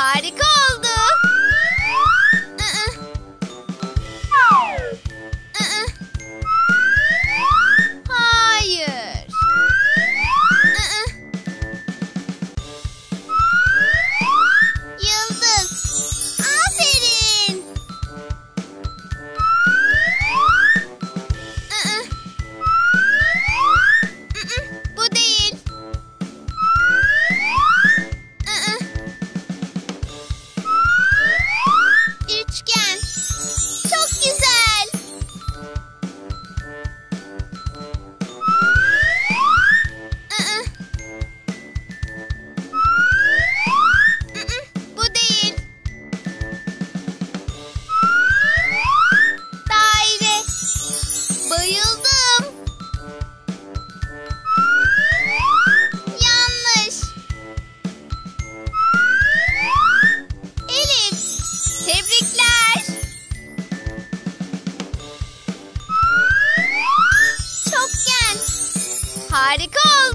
harika oldu. Hayır. Yıldız, aferin. Bu değil. Üçgen. Çok güzel. Bu değil. Daire. Bayıldım. Yanlış. Elif, tebrikler. Çokgen. Harika oldu.